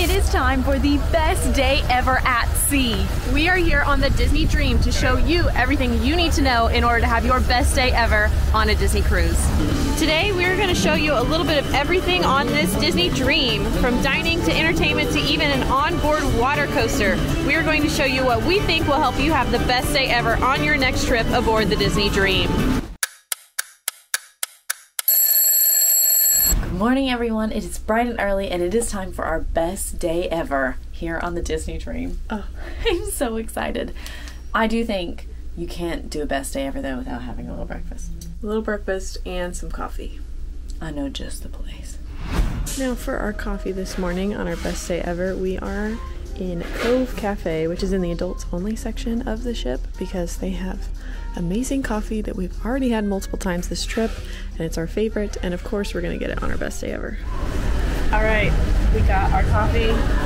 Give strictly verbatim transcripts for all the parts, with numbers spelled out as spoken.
It is time for the best day ever at sea. We are here on the Disney Dream to show you everything you need to know in order to have your best day ever on a Disney cruise. Today we're going to show you a little bit of everything on this Disney Dream, from dining to entertainment to even an onboard water coaster. We are going to show you what we think will help you have the best day ever on your next trip aboard the Disney Dream. Good morning everyone, it is bright and early and it is time for our best day ever here on the Disney Dream. Oh, I'm so excited. I do think you can't do a best day ever though without having a little breakfast. A little breakfast and some coffee. I know just the place. Now for our coffee this morning on our best day ever, we are in Cove Cafe, which is in the adults only section of the ship because they have amazing coffee that we've already had multiple times this trip and it's our favorite, and of course we're gonna get it on our best day ever. All right, we got our coffee.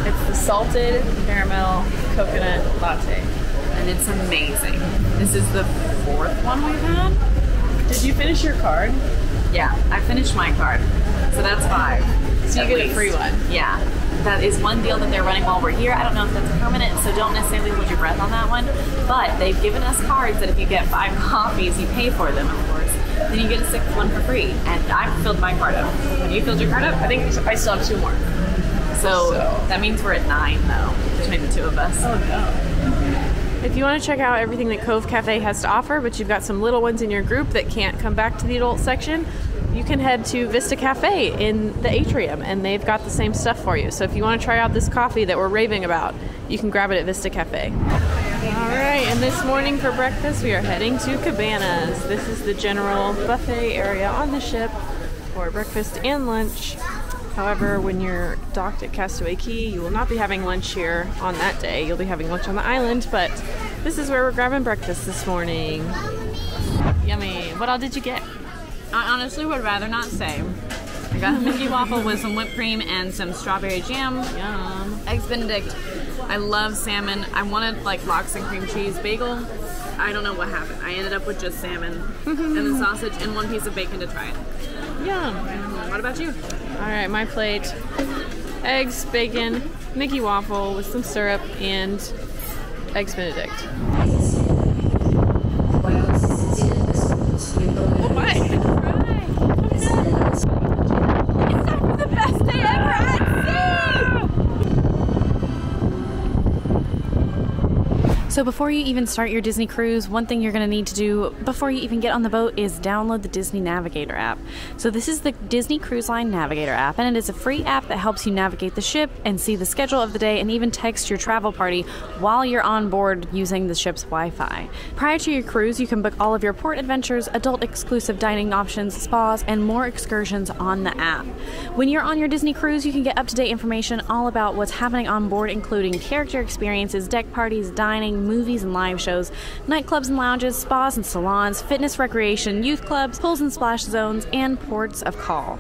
It's the salted caramel coconut latte and it's amazing. This is the fourth one we've had. Did you finish your card? Yeah, I finished my card, so that's five. So you get a free one. Yeah. That is one deal that they're running while we're here. I don't know if that's permanent, so don't necessarily hold your breath on that one. But they've given us cards that if you get five coffees, you pay for them, of course. Then you get a sixth one for free. And I filled my card up. When you filled your card up, I think I still have two more. So, so. That means we're at nine, though, between the two of us. Oh, no. If you want to check out everything that Cove Cafe has to offer, but you've got some little ones in your group that can't come back to the adult section, you can head to Vista Cafe in the atrium and they've got the same stuff for you. So if you want to try out this coffee that we're raving about, you can grab it at Vista Cafe. All right, and this morning for breakfast, we are heading to Cabanas. This is the general buffet area on the ship for breakfast and lunch. However, when you're docked at Castaway Cay, you will not be having lunch here on that day. You'll be having lunch on the island, but this is where we're grabbing breakfast this morning. Yummy. What all did you get? I honestly would rather not say. I got a Mickey waffle with some whipped cream and some strawberry jam. Yum. Eggs Benedict. I love salmon. I wanted like lox and cream cheese bagel. I don't know what happened. I ended up with just salmon and the sausage and one piece of bacon to try it. Yum. What about you? All right, my plate. Eggs, bacon, Mickey waffle with some syrup and Eggs Benedict. Oh my. So before you even start your Disney cruise, one thing you're going to need to do before you even get on the boat is download the Disney Navigator app. So this is the Disney Cruise Line Navigator app, and it is a free app that helps you navigate the ship and see the schedule of the day and even text your travel party while you're on board using the ship's Wi-Fi. Prior to your cruise, you can book all of your port adventures, adult exclusive dining options, spas, and more excursions on the app. When you're on your Disney cruise, you can get up-to-date information all about what's happening on board, including character experiences, deck parties, dining, movies and live shows, nightclubs and lounges, spas and salons, fitness, recreation, youth clubs, pools and splash zones, and ports of call.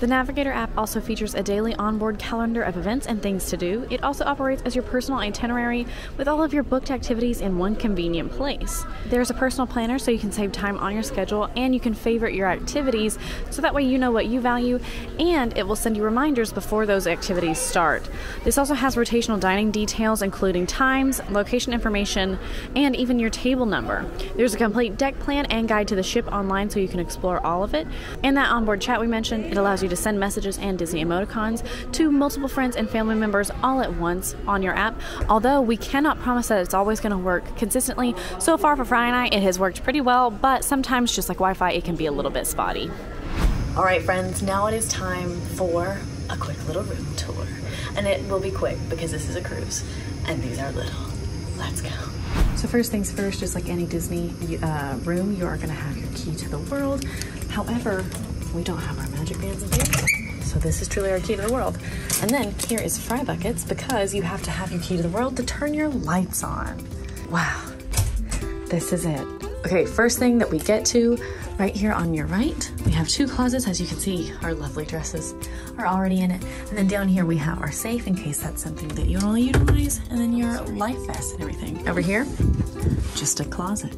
The Navigator app also features a daily onboard calendar of events and things to do. It also operates as your personal itinerary with all of your booked activities in one convenient place. There's a personal planner so you can save time on your schedule, and you can favorite your activities so that way you know what you value, and it will send you reminders before those activities start. This also has rotational dining details including times, location information, and even your table number. There's a complete deck plan and guide to the ship online so you can explore all of it. And that onboard chat we mentioned, it allows you to send messages and Disney emoticons to multiple friends and family members all at once on your app, although we cannot promise that it's always going to work consistently. So far for Fry and I, it has worked pretty well, but sometimes just like Wi-Fi, it can be a little bit spotty. All right, friends, now it is time for a quick little room tour, and it will be quick because this is a cruise and these are little. Let's go. So first things first, just like any Disney uh, room, you are going to have your key to the world. However, we don't have our magic bands in here, so this is truly our key to the world. And then here is Frybucket's, because you have to have your key to the world to turn your lights on. Wow, this is it. Okay, first thing that we get to, right here on your right, we have two closets. As you can see, our lovely dresses are already in it. And then down here we have our safe in case that's something that you want to utilize, and then your life vest and everything. Over here, just a closet,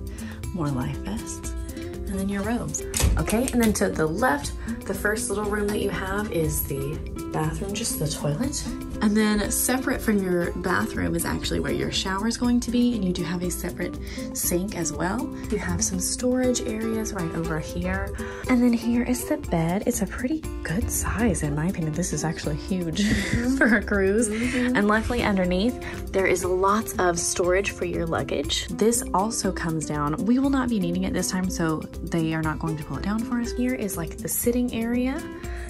more life vests, and then your robes. Okay, and then to the left, the first little room that you have is the bathroom, just the toilet. And then separate from your bathroom is actually where your shower is going to be, and you do have a separate sink as well. You have some storage areas right over here. And then here is the bed. It's a pretty good size in my opinion. This is actually huge for a cruise. Mm-hmm. And luckily underneath, there is lots of storage for your luggage. This also comes down. We will not be needing it this time, so they are not going to pull it down for us. Here is like the sitting area.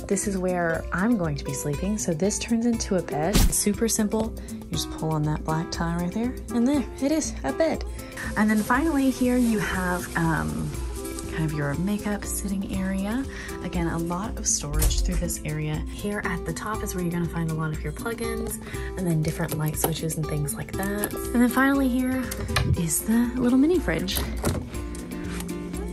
This is where I'm going to be sleeping, so this turns into a bed. It's super simple. You just pull on that black tie right there, and there it is, a bed. And then finally here you have um, kind of your makeup sitting area. Again, a lot of storage through this area. Here at the top is where you're gonna find a lot of your plugins, and then different light switches and things like that. And then finally here is the little mini fridge.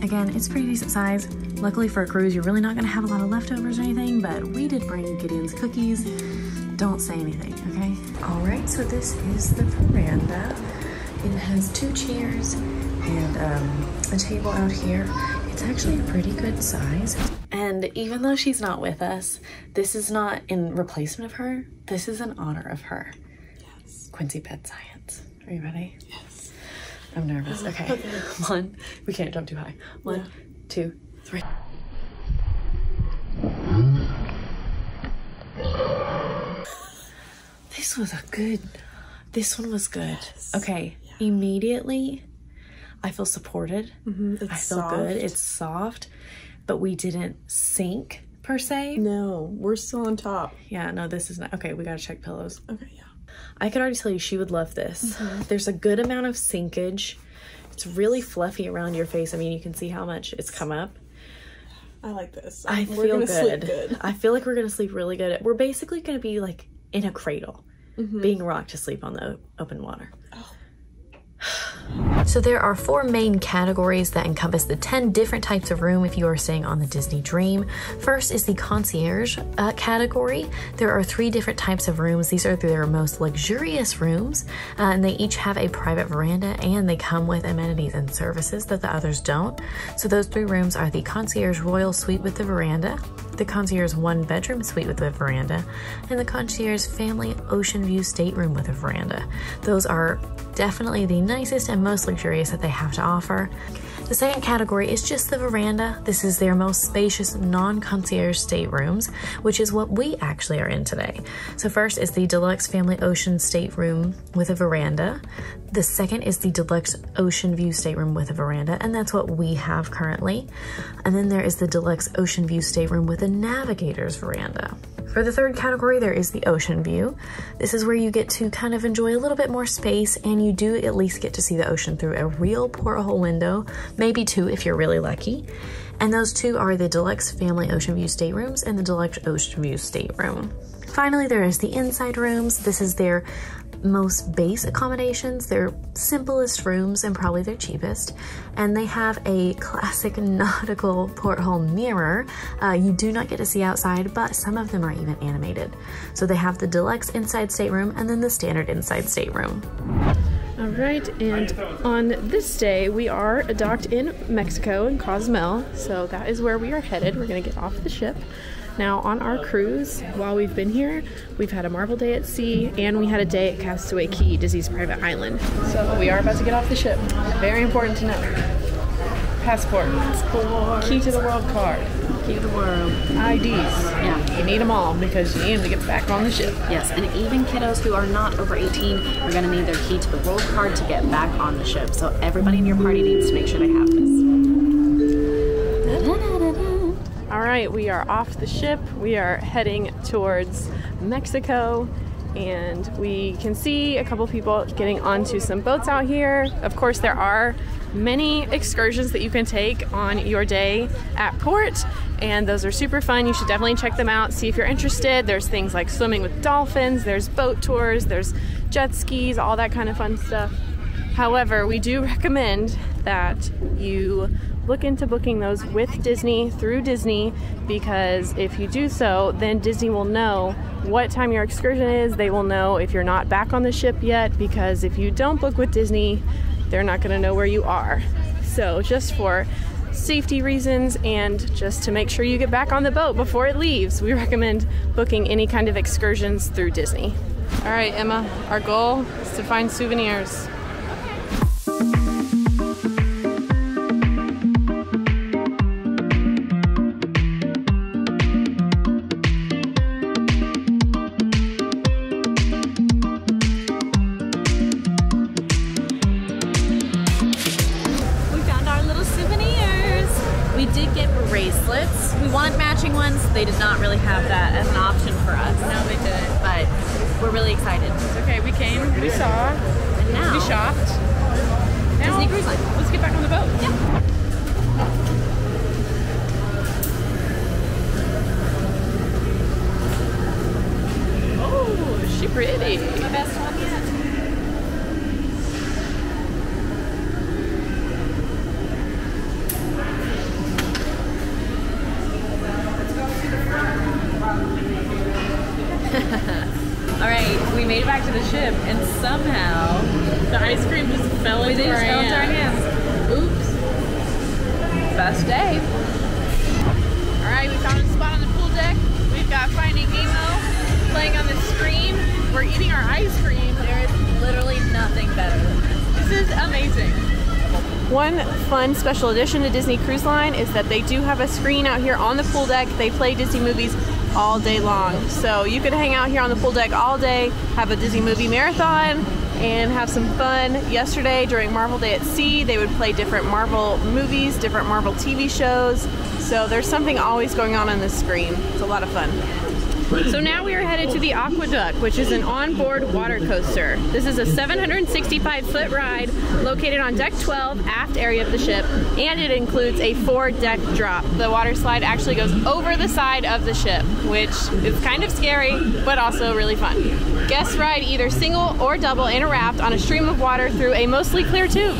Again, it's pretty decent size. Luckily for a cruise, you're really not gonna have a lot of leftovers or anything, but we did bring Gideon's cookies. Don't say anything, okay? All right, so this is the veranda. It has two chairs and um, a table out here. It's actually a pretty good size. And even though she's not with us, this is not in replacement of her. This is in honor of her. Yes. Quincy Pet Science. Are you ready? Yes. I'm nervous, okay. Okay. One, we can't jump too high. One, yeah. Two, three. This was a good, this one was good. Yes. Okay, yeah. Immediately I feel supported. Mm-hmm. It's I feel soft. Good, it's soft, but we didn't sink per se. No, we're still on top. Yeah, no, this is not, okay, we gotta check pillows. Okay, yeah. I could already tell you she would love this. Mm-hmm. There's a good amount of sinkage. It's really fluffy around your face. I mean, you can see how much it's come up. I like this. I we're feel gonna good. Sleep good. I feel like we're gonna sleep really good. We're basically gonna be like in a cradle, mm-hmm. being rocked to sleep on the open water. Oh. So there are four main categories that encompass the ten different types of room if you are staying on the Disney Dream. First is the concierge uh, category. There are three different types of rooms. These are their most luxurious rooms, uh, and they each have a private veranda, and they come with amenities and services that the others don't. So those three rooms are the concierge royal suite with the veranda, the concierge one bedroom suite with a veranda, and the concierge family ocean view stateroom with a veranda. Those are definitely the nicest and most luxurious that they have to offer. The second category is just the veranda. This is their most spacious non-concierge staterooms, which is what we actually are in today. So first is the deluxe family ocean stateroom with a veranda. The second is the deluxe ocean view stateroom with a veranda, and that's what we have currently. And then there is the deluxe ocean view stateroom with a navigator's veranda. For the third category, there is the ocean view. This is where you get to kind of enjoy a little bit more space, and you do at least get to see the ocean through a real porthole window, maybe two if you're really lucky. And those two are the deluxe family ocean view staterooms and the deluxe ocean view stateroom. Finally, there is the inside rooms. This is their most base accommodations, their simplest rooms and probably their cheapest, and they have a classic nautical porthole mirror. Uh, you do not get to see outside, but some of them are even animated. So they have the deluxe inside stateroom and then the standard inside stateroom. All right, and on this day, we are docked in Mexico, in Cozumel, so that is where we are headed. We're gonna get off the ship. Now, on our cruise, while we've been here, we've had a Marvel Day at sea, and we had a day at Castaway Cay, Disney's private island. So we are about to get off the ship. Very important to know. Passport. Passport. Key to the world card. Key to the world. I Ds. Yeah. You need them all because you need them to get back on the ship. Yes, and even kiddos who are not over eighteen are going to need their key to the world card to get back on the ship. So everybody in your party needs to make sure they have this. Da-da-da-da-da. All right, we are off the ship. We are heading towards Mexico, and we can see a couple people getting onto some boats out here. Of course, there are many excursions that you can take on your day at port, and those are super fun. You should definitely check them out, see if you're interested. There's things like swimming with dolphins, there's boat tours, there's jet skis, all that kind of fun stuff. However, we do recommend that you look into booking those with Disney, through Disney, because if you do so, then Disney will know what time your excursion is. They will know if you're not back on the ship yet, because if you don't book with Disney, they're not going to know where you are. So just for safety reasons and just to make sure you get back on the boat before it leaves, we recommend booking any kind of excursions through Disney. All right, Emma, our goal is to find souvenirs. They did not really have that as an option for us. No, they didn't. But we're really excited. It's okay, we came, we saw, and now we shopped. Now, Disney Cruise Line. Let's get back on the boat. Yeah. Oh, is she pretty? The best one and somehow the ice cream just fell into our hands. Oops. Best day. Alright, we found a spot on the pool deck. We've got Finding Nemo playing on the screen. We're eating our ice cream. There is literally nothing better than this. This is amazing. One fun special addition to Disney Cruise Line is that they do have a screen out here on the pool deck. They play Disney movies all day long. So you could hang out here on the pool deck all day, have a Disney movie marathon, and have some fun. Yesterday during Marvel Day at Sea, they would play different Marvel movies, different Marvel T V shows. So there's something always going on on this screen. It's a lot of fun. So now we are headed to the Aqua Duck, which is an onboard water coaster. This is a seven hundred sixty-five foot ride located on deck twelve, aft area of the ship, and it includes a four-deck drop. The water slide actually goes over the side of the ship, which is kind of scary, but also really fun. Guests ride either single or double in a raft on a stream of water through a mostly clear tube.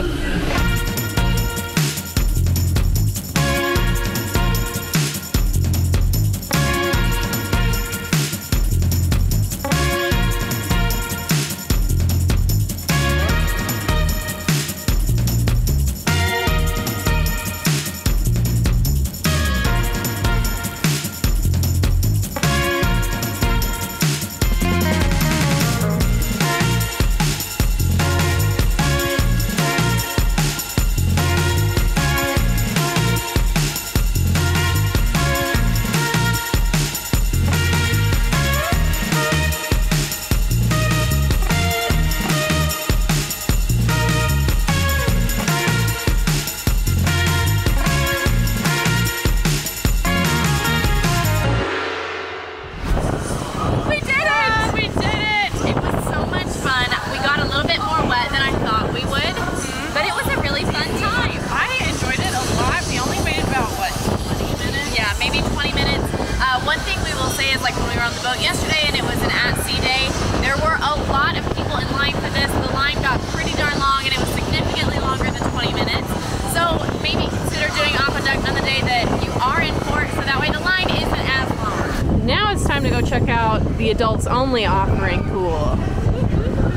Check out the adults only offering pool.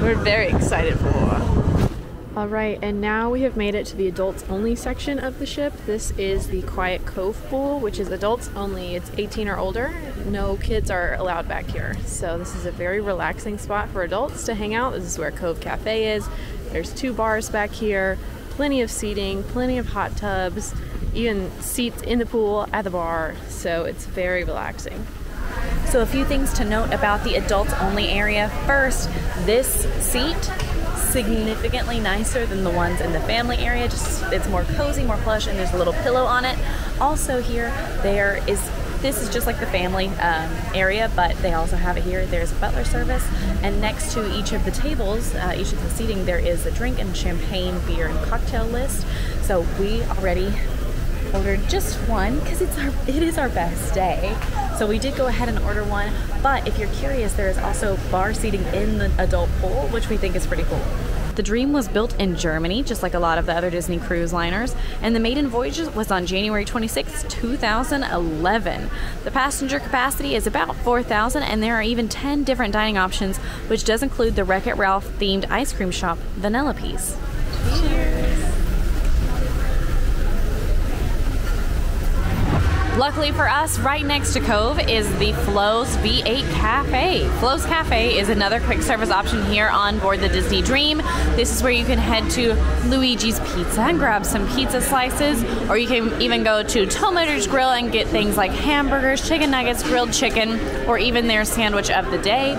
We're very excited for. All right, and now we have made it to the adults only section of the ship. This is the Quiet Cove Pool, which is adults only. It's eighteen or older. No kids are allowed back here. So this is a very relaxing spot for adults to hang out. This is where Cove Cafe is. There's two bars back here, plenty of seating, plenty of hot tubs, even seats in the pool at the bar. So it's very relaxing. So a few things to note about the adults-only area. First, this seat, significantly nicer than the ones in the family area. Just, it's more cozy, more plush, and there's a little pillow on it. Also here, there is, this is just like the family um, area, but they also have it here. There's a butler service, and next to each of the tables, uh, each of the seating, there is a drink and champagne, beer, and cocktail list. So we already ordered just one because it's our it is our best day, so we did go ahead and order one. But if you're curious, there is also bar seating in the adult pool, which we think is pretty cool. The Dream was built in Germany, just like a lot of the other Disney cruise liners, and the maiden voyage was on January twenty-sixth two thousand eleven. The passenger capacity is about four thousand, and there are even ten different dining options, which does include the Wreck-It Ralph themed ice cream shop Vanellope's. Cheers. Luckily for us, right next to Cove is the Flo's V eight Cafe. Flo's Cafe is another quick service option here on board the Disney Dream. This is where you can head to Luigi's Pizza and grab some pizza slices, or you can even go to Tow Mater's Grill and get things like hamburgers, chicken nuggets, grilled chicken, or even their sandwich of the day.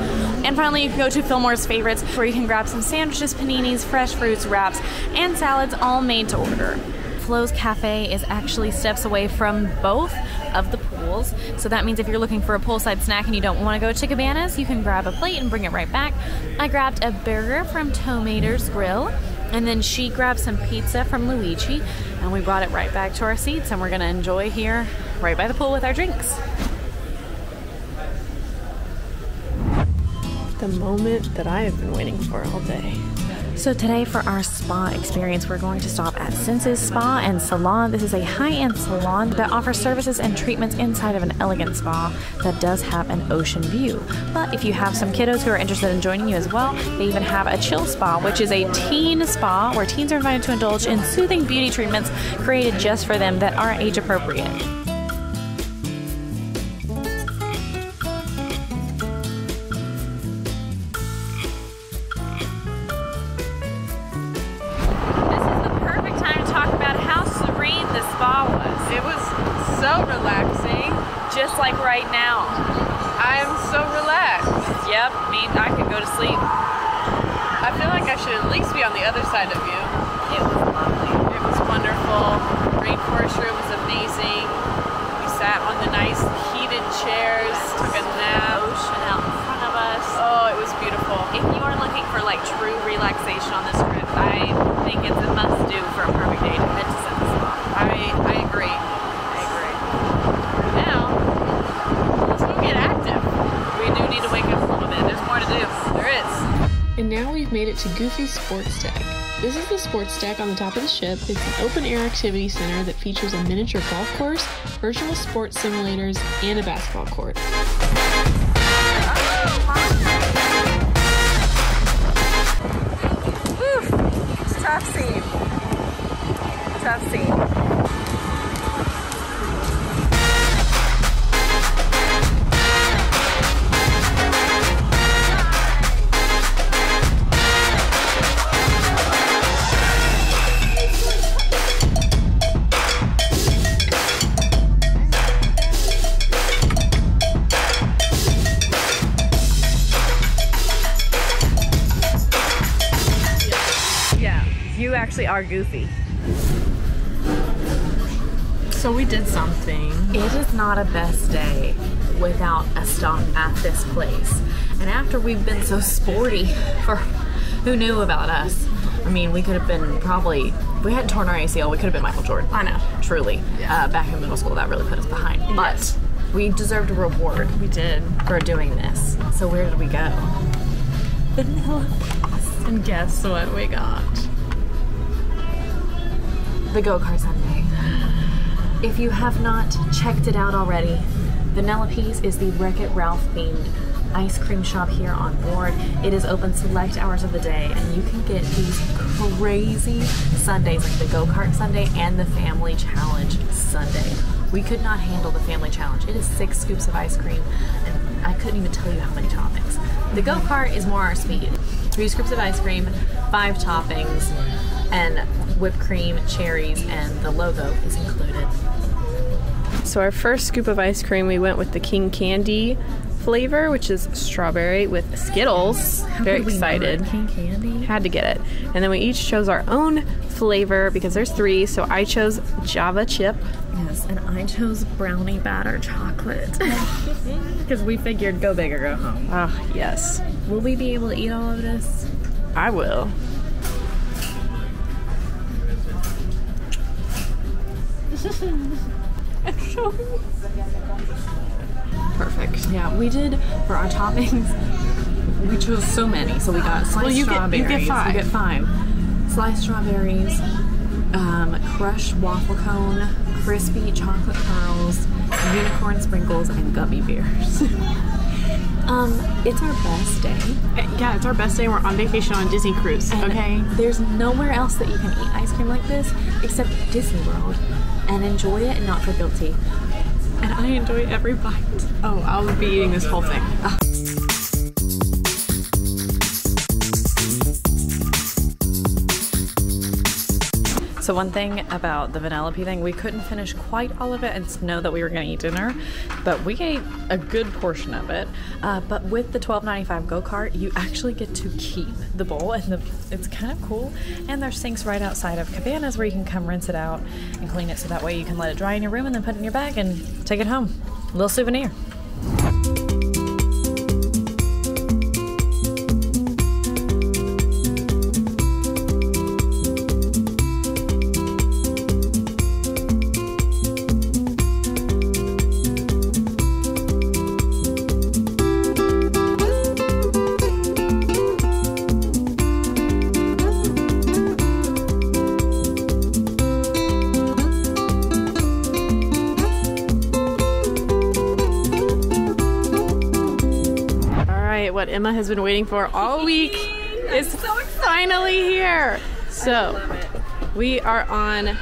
And finally, you can go to Fillmore's Favorites, where you can grab some sandwiches, paninis, fresh fruits, wraps, and salads, all made to order. Flo's Cafe is actually steps away from both of the pools, so that means if you're looking for a poolside snack and you don't want to go to Cabanas, you can grab a plate and bring it right back. I grabbed a burger from Tow Mater's Grill, and then she grabbed some pizza from Luigi, and we brought it right back to our seats, and we're gonna enjoy here right by the pool with our drinks. The moment that I have been waiting for all day. So today for our spa experience, we're going to stop at Senses Spa and Salon. This is a high-end salon that offers services and treatments inside of an elegant spa that does have an ocean view. But if you have some kiddos who are interested in joining you as well, they even have a chill spa, which is a teen spa where teens are invited to indulge in soothing beauty treatments created just for them that are age-appropriate. Made it to Goofy's Sports Deck. This is the sports deck on the top of the ship. It's an open-air activity center that features a miniature golf course, virtual sports simulators, and a basketball court. Oh, Woof! It's a tough scene. Tough scene. Are goofy. So we did something. It is not a best day without a stop at this place. And after we've been so sporty for who knew about us, I mean, we could have been probably, we had torn our A C L, we could have been Michael Jordan. I know. Truly. Yeah. Uh, back in middle school, that really put us behind. Yes. But we deserved a reward. We did. For doing this. So where did we go? Vanilla Pass. And guess what we got? The go-kart Sunday. If you have not checked it out already, Vanellope's is the Wreck-It Ralph themed ice cream shop here on board. It is open select hours of the day, and you can get these crazy sundaes like the go-kart Sunday and the family challenge Sunday. We could not handle the family challenge. It is six scoops of ice cream, and I couldn't even tell you how many toppings. The go-kart is more our speed. Three scoops of ice cream, five toppings, and whipped cream, cherries, and the logo is included. So our first scoop of ice cream, we went with the King Candy flavor, which is strawberry with Skittles. How Very excited. King Candy? Had to get it. And then we each chose our own flavor because there's three. So I chose Java Chip. Yes, and I chose brownie batter chocolate. Because we figured go big or go home. Ah, uh, yes. Will we be able to eat all of this? I will. Perfect. Yeah, we did for our toppings. We chose so many, so we got sliced well, you strawberries. Get, you get five. You get five. Sliced strawberries, um, crushed waffle cone, crispy chocolate curls, unicorn sprinkles, and gummy bears. Um, it's our best day. Yeah, it's our best day. We're on vacation on Disney Cruise, and okay? There's nowhere else that you can eat ice cream like this except Disney World and enjoy it and not feel guilty. and I enjoy every bite. Oh, I'll be eating this whole thing. So one thing about the Vanellope thing, we couldn't finish quite all of it and know that we were gonna eat dinner, but we ate a good portion of it. Uh, but with the twelve ninety-five go-kart, you actually get to keep the bowl, and the, it's kind of cool. And there's sinks right outside of Cabanas where you can come rinse it out and clean it, so that way you can let it dry in your room and then put it in your bag and take it home. A little souvenir. What Emma has been waiting for all week is so finally here. So we are on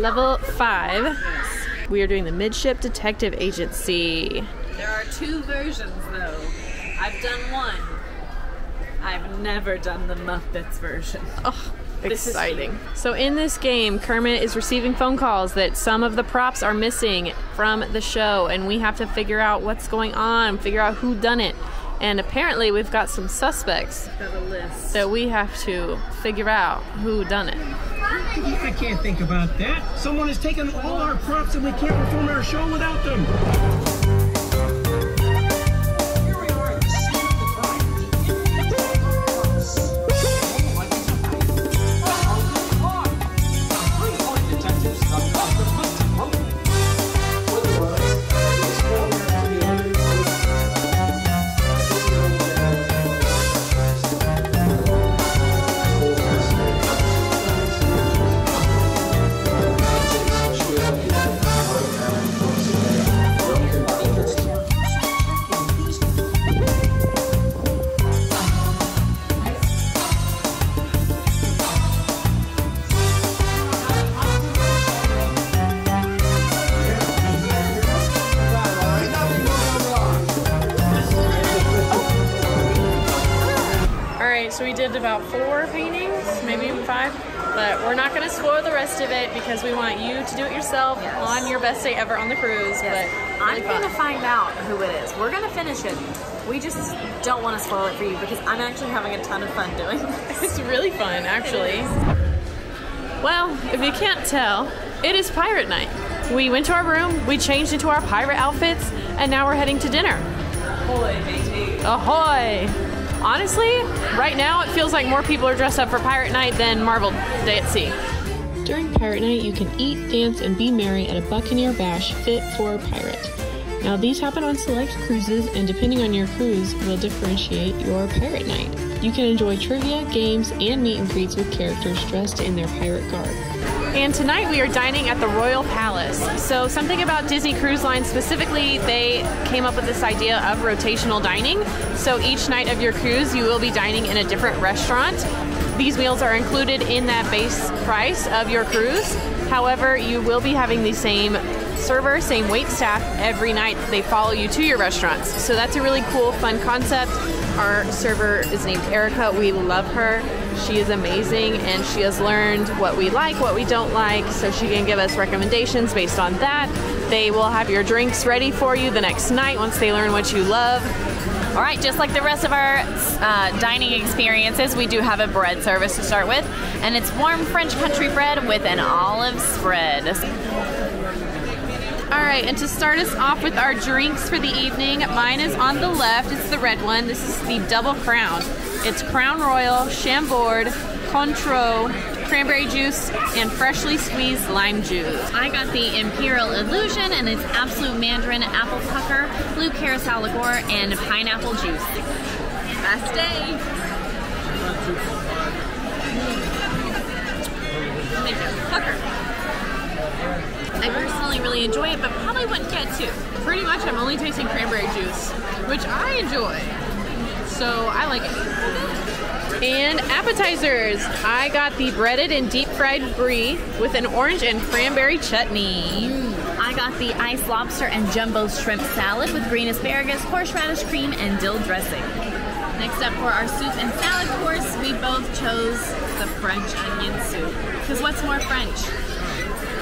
level five. We are doing the Midship Detective Agency. There are two versions though. I've done one. I've never done the Muppets version. Oh, exciting. So in this game, Kermit is receiving phone calls that some of the props are missing from the show, and we have to figure out what's going on, figure out who done it. And apparently we've got some suspects got a list that we have to figure out who done it. I can't think about that. Someone has taken all our props and we can't perform our show without them. Here we are at the scene of the crime. So we did about four paintings, maybe even five, but we're not going to spoil the rest of it because we want you to do it yourself yes. on your best day ever on the cruise. Yes. But really I'm going to find out who it is. We're going to finish it. We just don't want to spoil it for you because I'm actually having a ton of fun doing this. It's really fun, actually. Well, if you can't tell, it is pirate night. We went to our room, we changed into our pirate outfits, and now we're heading to dinner. Ahoy, baby. Ahoy. Honestly, right now it feels like more people are dressed up for Pirate Night than Marvel Day at Sea. During Pirate Night, you can eat, dance, and be merry at a Buccaneer Bash fit for a pirate. Now, these happen on select cruises, and depending on your cruise, will differentiate your Pirate Night. You can enjoy trivia, games, and meet and greets with characters dressed in their pirate garb. And tonight we are dining at the Royal Palace. So something about Disney Cruise Line specifically, they came up with this idea of rotational dining. So each night of your cruise, you will be dining in a different restaurant. These meals are included in that base price of your cruise. However, you will be having the same server, same wait staff every night. They follow you to your restaurants. So that's a really cool, fun concept. Our server is named Erica. We love her. She is amazing, and she has learned what we like, what we don't like, so she can give us recommendations based on that. They will have your drinks ready for you the next night once they learn what you love. All right, just like the rest of our uh, dining experiences, we do have a bread service to start with, and it's warm French country bread with an olive spread. All right, and to start us off with our drinks for the evening, mine is on the left, it's the red one. This is the Double Crown. It's Crown Royal, Chambord, Cointreau, cranberry juice, and freshly squeezed lime juice. I got the Imperial Illusion, and it's absolute mandarin, apple pucker, blue carousel liqueur, and pineapple juice. Last day. I personally really enjoy it, but probably wouldn't get two. Pretty much I'm only tasting cranberry juice, which I enjoy. So I like it. And appetizers. I got the breaded and deep fried brie with an orange and cranberry chutney. Mm. I got the iced lobster and jumbo shrimp salad with green asparagus, horseradish cream, and dill dressing. Next up for our soup and salad course, we both chose the French onion soup. Because what's more French?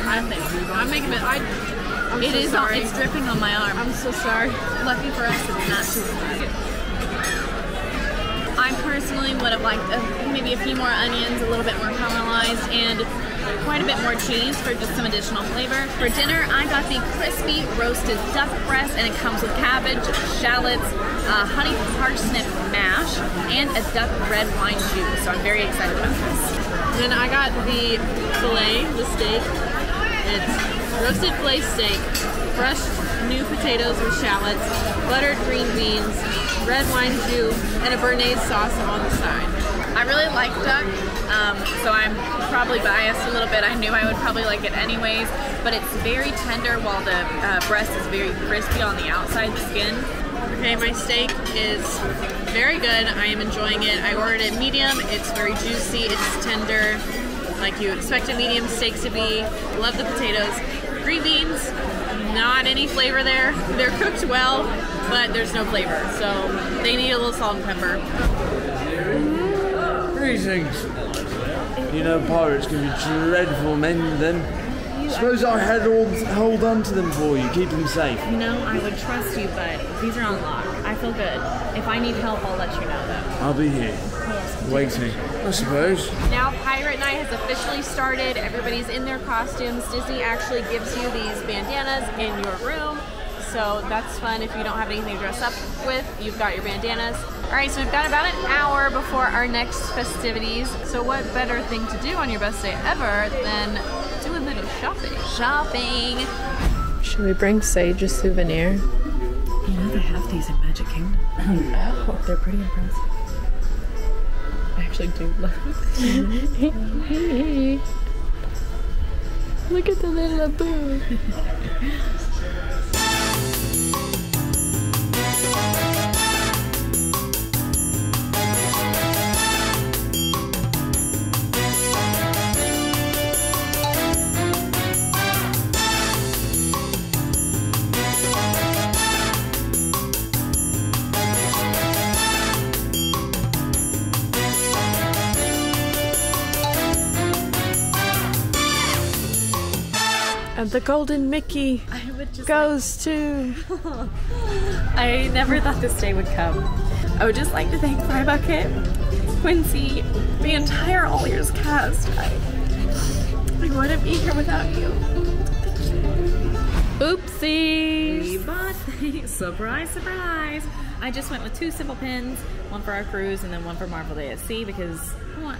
I think. I'm making it. I, I'm it so is. Sorry. It's dripping on my arm. I'm so sorry. Lucky for us, it's not too good. I personally would have liked a, maybe a few more onions, a little bit more caramelized, and quite a bit more cheese for just some additional flavor. For dinner, I got the crispy roasted duck breast, and it comes with cabbage, shallots, uh, honey parsnip mash, and a duck red wine juice, so I'm very excited about this. Then I got the filet, the steak. It's roasted filet steak, fresh new potatoes with shallots, buttered green beans, red wine jus, and a béarnaise sauce on the side. I really like duck, um, so I'm probably biased a little bit. I knew I would probably like it anyways, but it's very tender while the uh, breast is very crispy on the outside skin. Okay, my steak is very good. I am enjoying it. I ordered it medium. It's very juicy. It's tender, like you expect a medium steak to be. Love the potatoes. Green beans, not any flavor there. They're cooked well, but there's no flavor, so they need a little salt and pepper. Greetings. You know, pirates can be dreadful men then. Suppose I had all hold on to them for you, keep them safe. You know, I would trust you, but these are on lock. I feel good. If I need help, I'll let you know, though. I'll be here. Waiting, I suppose. Now Pirate Night has officially started. Everybody's in their costumes. Disney actually gives you these bandanas in your room. So that's fun. If you don't have anything to dress up with, you've got your bandanas. All right, so we've got about an hour before our next festivities. So what better thing to do on your best day ever than do a little shopping? Shopping! Should we bring Sage a souvenir? You know they have these in Magic Kingdom. Oh, they're pretty impressive. I actually do love it. Look at the little boo. The golden Mickey I would just goes like... to... I never thought this day would come. I would just like to thank Frybucket, Quincy, the entire All Ears cast. I, I wouldn't be here without you. Oopsies! We bought things. Surprise, surprise! I just went with two simple pins, one for our cruise and then one for Marvel Day at Sea because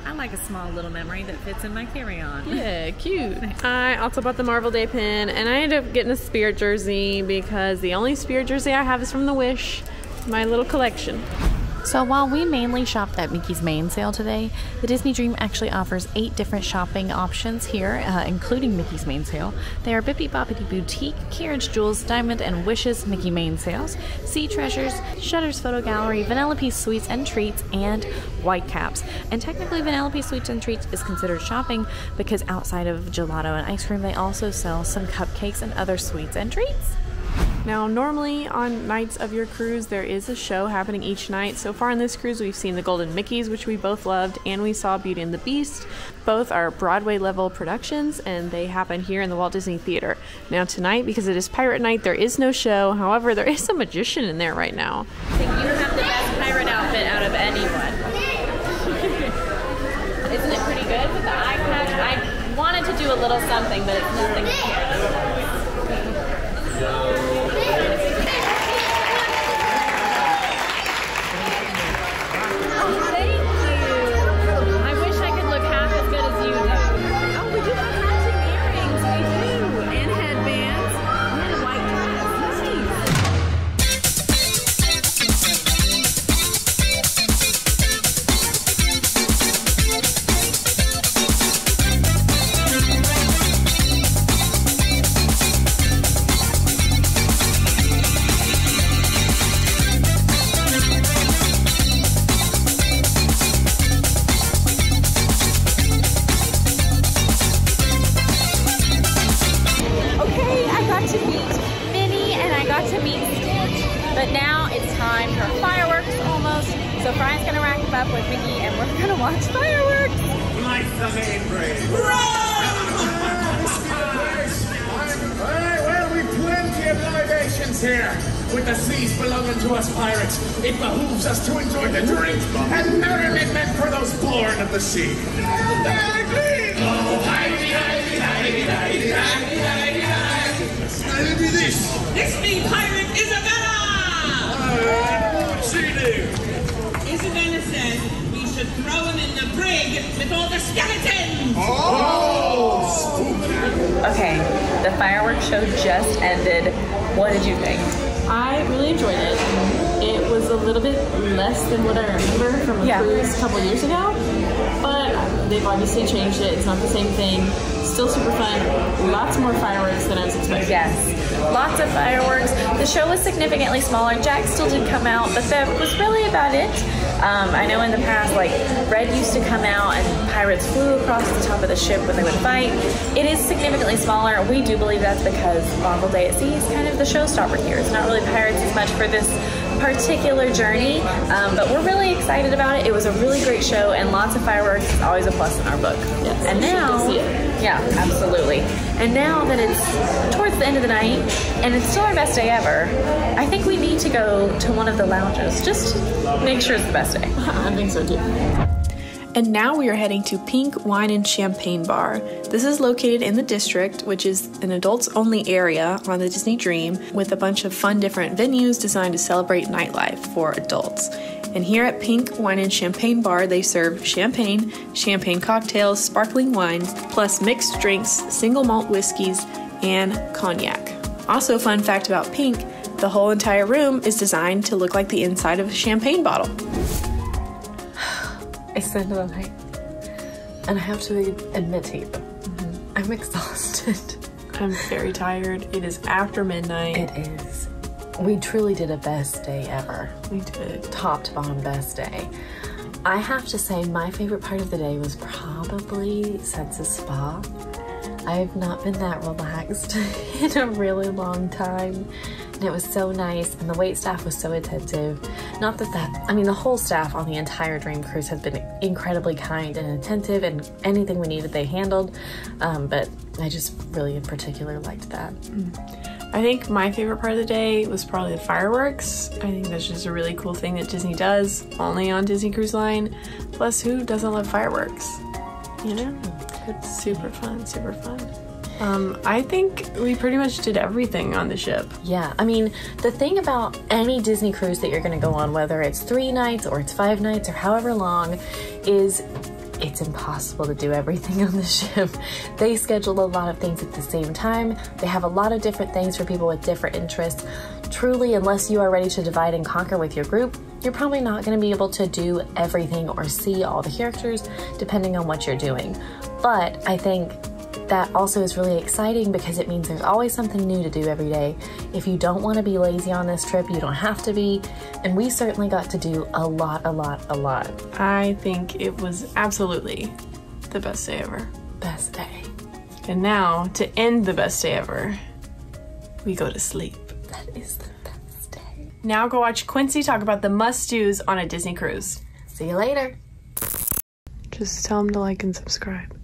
I like a small little memory that fits in my carry-on. Yeah, cute. I also bought the Marvel Day pin, and I ended up getting a Spirit jersey because the only Spirit jersey I have is from The Wish, my little collection. So while we mainly shopped at Mickey's Main Sale today, the Disney Dream actually offers eight different shopping options here, uh, including Mickey's Main Sale. They are Bippity Boppity Boutique, Carriage Jewels, Diamond and Wishes Mickey Main Sales, Sea Treasures, Shutter's Photo Gallery, Vanellope Sweets and Treats, and Whitecaps. And technically Vanellope Sweets and Treats is considered shopping because outside of gelato and ice cream, they also sell some cupcakes and other sweets and treats. Now, normally on nights of your cruise, there is a show happening each night. So far on this cruise, we've seen the Golden Mickeys, which we both loved, and we saw Beauty and the Beast. Both are Broadway-level productions, and they happen here in the Walt Disney Theater. Now tonight, because it is Pirate Night, there is no show. However, there is a magician in there right now. I think you have the best pirate outfit out of anyone. Isn't it pretty good with the eye patch? I wanted to do a little something, but it's nothing scary. We're gonna watch fireworks. Light the main parade. All right, well, we plenty of libations here. With the seas belonging to us pirates, it behooves us to enjoy the drink and merriment meant for those born of the sea. Oh, hidey, hidey, hidey, hidey, hidey, hidey, hidey. Now let me this. This mean pirate Isabella! Uh, what's she do? Isabella says we should throw him in the brig with all the skeletons! Oh! Spooky. Okay, the fireworks show just ended. What did you think? I really enjoyed it. It was a little bit less than what I remember from a yeah. cruise a couple years ago, but they've obviously changed it. It's not the same thing. Still super fun. Lots more fireworks than I was expecting. Yes, lots of fireworks. The show was significantly smaller. Jack still did come out, but that was really about it. Um, I know in the past, like, Red used to come out and pirates flew across the top of the ship when they would fight. It is significantly smaller. We do believe that's because Bongle Day at Sea is kind of the showstopper here. It's not really pirates as much for this particular journey, um, but we're really excited about it. It was a really great show, and lots of fireworks is always a plus in our book. Yes, and now, yeah, absolutely. And now that it's towards the end of the night, and it's still our best day ever, I think we need to go to one of the lounges just to make sure it's the best day. I think so too. And now we are heading to Pink Wine and Champagne Bar. This is located in the district, which is an adults-only area on the Disney Dream, with a bunch of fun different venues designed to celebrate nightlife for adults. And here at Pink Wine and Champagne Bar, they serve champagne, champagne cocktails, sparkling wines, plus mixed drinks, single malt whiskeys, and cognac. Also, fun fact about Pink, the whole entire room is designed to look like the inside of a champagne bottle. It's the end of the night, and I have to admit to you, mm-hmm. I'm exhausted. I'm very tired. It is after midnight. It is. We truly did a best day ever. We did. Top to bottom best day. I have to say my favorite part of the day was probably Senses Spa. I have not been that relaxed in a really long time. And it was so nice, and the wait staff was so attentive. Not that that, I mean, the whole staff on the entire Dream Cruise has been incredibly kind and attentive, and anything we needed they handled, um, but I just really in particular liked that. I think my favorite part of the day was probably the fireworks. I think that's just a really cool thing that Disney does, only on Disney Cruise Line. Plus, who doesn't love fireworks? You know? It's super fun, super fun. Um, I think we pretty much did everything on the ship. Yeah, I mean, the thing about any Disney cruise that you're going to go on, whether it's three nights or it's five nights or however long, is it's impossible to do everything on the ship. They schedule a lot of things at the same time. They have a lot of different things for people with different interests. Truly, unless you are ready to divide and conquer with your group, you're probably not going to be able to do everything or see all the characters, depending on what you're doing. But I think that also is really exciting because it means there's always something new to do every day. If you don't want to be lazy on this trip, you don't have to be. And we certainly got to do a lot, a lot, a lot. I think it was absolutely the best day ever. Best day. And now, to end the best day ever, we go to sleep. That is the best day. Now go watch Quincy talk about the must-dos on a Disney cruise. See you later. Just tell him to like and subscribe.